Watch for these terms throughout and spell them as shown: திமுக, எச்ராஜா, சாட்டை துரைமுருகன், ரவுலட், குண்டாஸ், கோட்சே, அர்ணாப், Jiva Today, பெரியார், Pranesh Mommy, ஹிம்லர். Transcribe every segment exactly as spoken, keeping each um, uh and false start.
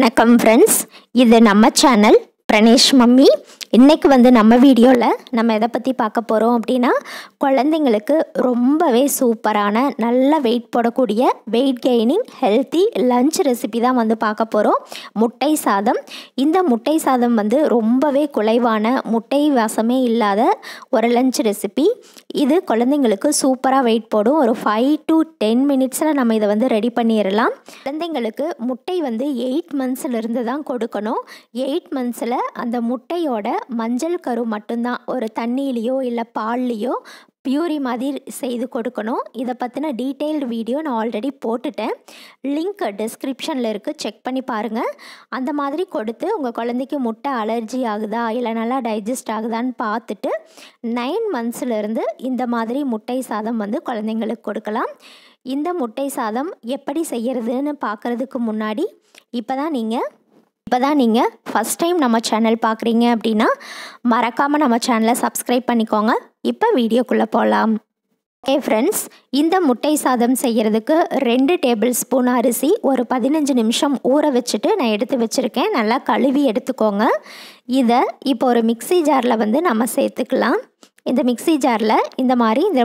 வணக்கம் friends, இது நம்ம சேனல் Pranesh Mommy. இன்னைக்கு வந்து நம்ம வீடியோல நம்ம எதை பத்தி பார்க்க போறோம் அப்படினா குழந்தைகளுக்கு ரொம்பவே சூப்பரான நல்ல weight போடக்கூடிய weight gaining healthy lunch recipe தான் வந்து பார்க்க போறோம். முட்டை சாதம். இந்த முட்டை சாதம் வந்து ரொம்பவே குளைவான முட்டை வாசமே இல்லாத ஒரு lunch recipe. இது குழந்தைகளுக்கு சூப்பரா weight போடும். ஒரு five to ten minutesல நம்ம இத வந்து ரெடி பண்ணிரலாம். குழந்தைகளுக்கு முட்டை வந்து eight monthsல இருந்து தான் கொடுக்கணும். eight monthsல அந்த முட்டையோட மஞ்சள் கரு மட்டும் தான் ஒரு தண்ணியிலயோ இல்ல பால்லியோ பியூரி மாதிரி செய்து கொடுக்கணும். இத பத்தின டீடைல்ட் வீடியோ நான் ஆல்ரெடி போட்டுட்டேன். லிங்க் டிஸ்கிரிப்ஷன்ல இருக்கு, செக் பண்ணி பாருங்க. அந்த மாதிரி கொடுத்து உங்க குழந்தைக்கு முட்டை அலர்ஜி ஆகுதா இல்ல நல்லா டைஜஸ்ட் ஆகுதான்னு பார்த்துட்டு nine monthsல இருந்து இந்த மாதிரி முட்டை சாதம் வந்து குழந்தைகளுக்கு கொடுக்கலாம். இந்த முட்டை சாதம் எப்படி செய்யிறதுன்னு பார்க்கிறதுக்கு முன்னாடி இப்பதான் நீங்க இப்பதான் நீங்க first time நம்ம சேனல் பார்க்கறீங்க அப்படினா மறக்காம நம்ம சேனலை சப்ஸ்கிரைப் பண்ணிக்கோங்க. இப்போ வீடியோக்குள்ள போலாம். Hey friends, இந்த முட்டை சாதம் செய்யிறதுக்கு two tablespoon அரிசி ஒரு fifteen நிமிஷம் ஊற வச்சிட்டு நான் எடுத்து வச்சிருக்கேன். நல்லா கழுவி எடுத்துக்கோங்க. இத இப்போ ஒரு மிக்ஸி ஜார்ல வந்து நம்ம சேர்த்துக்கலாம். இந்த மிக்ஸி ஜார்ல இந்த மாதிரி இந்த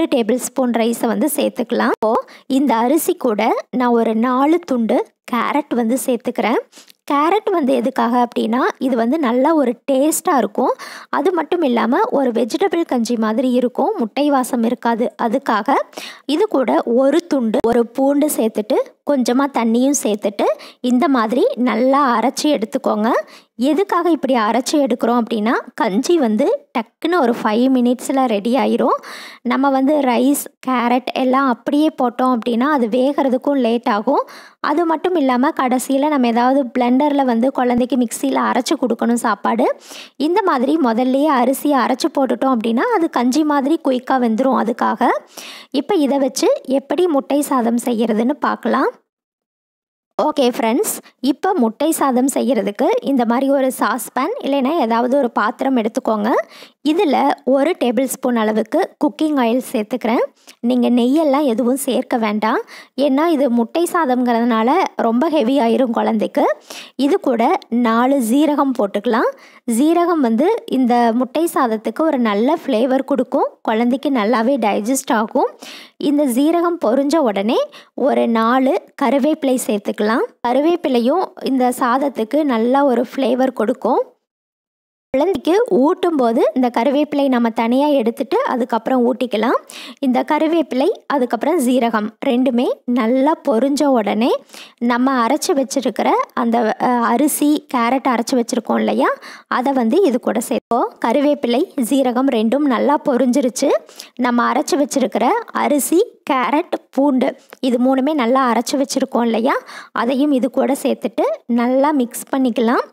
two tablespoon ரைஸ் வந்து சேர்த்துக்கலாம். இந்த அரிசி கூட நான் ஒரு four துண்டு கேரட் வந்து சேர்த்துக்கிறேன். கேரட் வந்து எதுக்காக அப்படினா இது வந்து நல்ல ஒரு டேஸ்டா இருக்கும். அது மட்டும் இல்லாம ஒரு வெஜிடபிள் கஞ்சி மாதிரி இருக்கும். முட்டை வாசம் இருக்காது. அதுக்காக இது கூட ஒரு துண்டு ஒரு பூண்டு சேர்த்துட்டு கொஞ்சமா தண்ணியும் சேர்த்துட்டு இந்த மாதிரி நல்லா அரைச்சு எடுத்துக்கோங்க. எதுக்காக இப்படி அரைச்சு எடுக்கிறோம் அப்படினா கஞ்சி வந்து டக்குன்னு ஒரு five minutesல ரெடி ஆயிரும். நம்ம வந்து ரைஸ் கேரட் எல்லாம் அப்படியே போட்டோம் அப்படினா அது வேகிறதுக்கும் லேட் ஆகும். அது மட்டும் இல்லாம கடைசில நம்ம ஏதாவது பிளெண்டர்ல வந்து குழந்தைக்கு மிக்ஸில அரைச்சு கொடுக்கணும் சாப்பாடு. இந்த மாதிரி முதல்லயே அரிசி அரைச்சு போட்டுட்டோம் அப்படினா அது கஞ்சி மாதிரி குயிக்கா வெந்துரும். அதுக்காக இப்போ இத வச்சு எப்படி முட்டை சாதம் செய்யிறதுன்னு பார்க்கலாம். ஓகே ஃப்ரெண்ட்ஸ், இப்போ முட்டை சாதம் செய்யிறதுக்கு இந்த மாதிரி ஒரு சாஸ்பேன் இல்லைனா ஏதாவது ஒரு பாத்திரம் எடுத்துக்கோங்க. இதில் ஒரு டேபிள்ஸ்பூன் அளவுக்கு குக்கிங் ஆயில் சேர்த்துக்கிறேன். நீங்கள் நெய்யெல்லாம் எதுவும் சேர்க்க வேண்டாம். ஏன்னா இது முட்டை சாதம்ங்கிறதுனால ரொம்ப ஹெவி ஆயிரும் குழந்தைக்கு. இது கூட நாலு ஜீரகம் போட்டுக்கலாம். ஜீரகம் வந்து இந்த முட்டை சாதத்துக்கு ஒரு நல்ல ஃப்ளேவர் கொடுக்கும். குழந்தைக்கு நல்லாவே டைஜஸ்ட் ஆகும். இந்த ஜீரகம் பொரிஞ்ச உடனே ஒரு நாலு கருவேப்பிலை சேர்த்துக்கலாம். கருவேப்பிலையும் இந்த சாதத்துக்கு நல்ல ஒரு ஃப்ளேவர் கொடுக்கும். குழந்தைக்கு ஊட்டும் போது இந்த கருவேப்பிலை நம்ம தனியாக எடுத்துட்டு அதுக்கப்புறம் ஊட்டிக்கலாம். இந்த கருவேப்பிலை அதுக்கப்புறம் ஜீரகம் ரெண்டுமே நல்லா பொரிஞ்ச உடனே நம்ம அரைச்சி வச்சிருக்கிற அந்த அரிசி கேரட் அரைச்சி வச்சிருக்கோம் இல்லையா, அதை வந்து இது கூட சேர்ப்போம். கருவேப்பிலை ஜீரகம் ரெண்டும் நல்லா பொரிஞ்சிருச்சு. நம்ம அரைச்சி வச்சிருக்கிற அரிசி கேரட் பூண்டு இது மூணுமே நல்லா அரைச்சி வச்சிருக்கோம் இல்லையா, அதையும் இது கூட சேர்த்துட்டு நல்லா மிக்ஸ் பண்ணிக்கலாம்.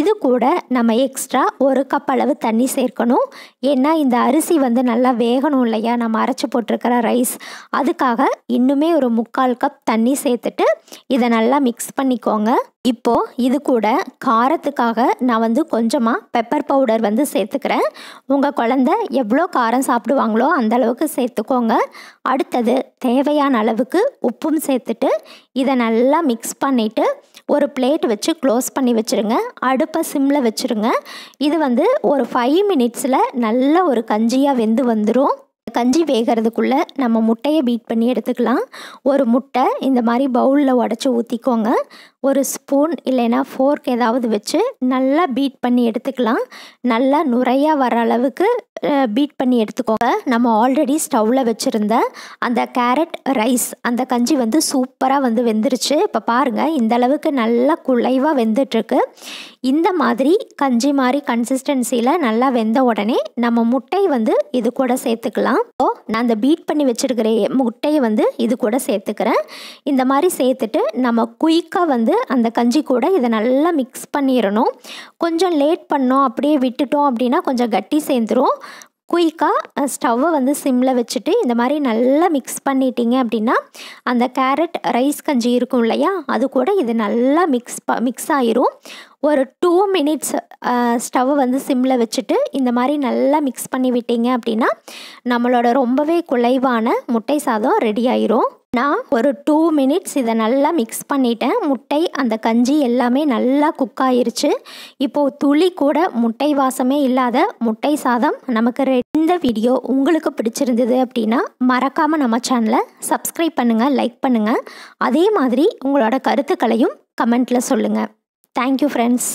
இது கூட நம்ம எக்ஸ்ட்ரா ஒரு கப் அளவு தண்ணி சேர்க்கணும். ஏன்னா இந்த அரிசி வந்து நல்லா வேகணும் இல்லையா, நம்ம அரைச்சி போட்டிருக்கிற ரைஸ். அதுக்காக இன்னுமே ஒரு முக்கால் கப் தண்ணி சேர்த்துட்டு இதை நல்லா மிக்ஸ் பண்ணிக்கோங்க. இப்போ இது கூட காரத்துக்காக நான் வந்து கொஞ்சமாக பெப்பர் பவுடர் வந்து சேர்த்துக்கிறேன். உங்கள் குழந்தை எவ்வளோ காரம் சாப்பிடுவாங்களோ அந்த அளவுக்கு சேர்த்துக்கோங்க. அடுத்தது தேவையான அளவுக்கு உப்பும் சேர்த்துட்டு இதை நல்லா மிக்ஸ் பண்ணிவிட்டு ஒரு பிளேட் வச்சு க்ளோஸ் பண்ணி வச்சுருங்க. அடுப்பை சிம்மில் வச்சுருங்க. இது வந்து ஒரு ஃபைவ் மினிட்ஸில் நல்ல ஒரு கஞ்சியாக வெந்து வந்துடும். கஞ்சி வேகிறதுக்குள்ளே நம்ம முட்டையை பீட் பண்ணி எடுத்துக்கலாம். ஒரு முட்டை இந்த மாதிரி பவுலில் உடச்சி ஊற்றிக்கோங்க. ஒரு ஸ்பூன் இல்லைன்னா ஃபோர்க் ஏதாவது வச்சு நல்லா பீட் பண்ணி எடுத்துக்கலாம். நல்லா நுரையாக வர அளவுக்கு பீட் பண்ணி எடுத்துக்கோங்க. நம்ம ஆல்ரெடி ஸ்டவ்வில் வச்சுருந்த அந்த கேரட் ரைஸ் அந்த கஞ்சி வந்து சூப்பராக வந்து வெந்துருச்சு. இப்போ பாருங்கள், இந்த அளவுக்கு நல்லா குழைவாக வெந்துட்டுருக்கு. இந்த மாதிரி கஞ்சி மாதிரி கன்சிஸ்டன்சியில் நல்லா வெந்த உடனே நம்ம முட்டை வந்து இது கூட சேர்த்துக்கலாம். நான் அந்த பீட் பண்ணி வச்சிருக்கிற முட்டையை வந்து இது கூட சேர்த்துக்கிறேன். இந்த மாதிரி சேர்த்துட்டு நம்ம குயிக்காக வந்து அந்த கஞ்சி கூட இதை நல்லா மிக்ஸ் பண்ணிடணும். கொஞ்சம் லேட் பண்ணோம் அப்படியே விட்டுட்டோம் அப்படின்னா கொஞ்சம் கட்டி சேர்ந்துடும். குயிக்காக ஸ்டவ்வை வந்து சிம்மில் வச்சுட்டு இந்த மாதிரி நல்லா மிக்ஸ் பண்ணிட்டீங்க அப்படின்னா அந்த கேரட் ரைஸ் கஞ்சி இருக்கும் இல்லையா, அது கூட இது நல்லா மிக்ஸ் ப மிக்ஸ் ஆயிரும். ஒரு டூ மினிட்ஸ் ஸ்டவ்வை வந்து சிம்மில் வச்சுட்டு இந்த மாதிரி நல்லா மிக்ஸ் பண்ணி விட்டீங்க அப்படின்னா நம்மளோட ரொம்பவே குழைவான முட்டை சாதம் ரெடி ஆயிரும். நான் ஒரு டூ மினிட்ஸ் இதை நல்லா மிக்ஸ் பண்ணிட்டேன். முட்டை அந்த கஞ்சி எல்லாமே நல்லா குக் ஆயிருச்சு. இப்போது துளி கூட முட்டை வாசமே இல்லாத முட்டை சாதம் நமக்கு ரெடி. இந்த வீடியோ உங்களுக்கு பிடிச்சிருந்தது அப்படின்னா மறக்காமல் நம்ம சேனலை சப்ஸ்கிரைப் பண்ணுங்கள், லைக் பண்ணுங்கள். அதே மாதிரி உங்களோட கருத்துக்களையும் கமெண்ட்டில் சொல்லுங்கள். Thank you friends.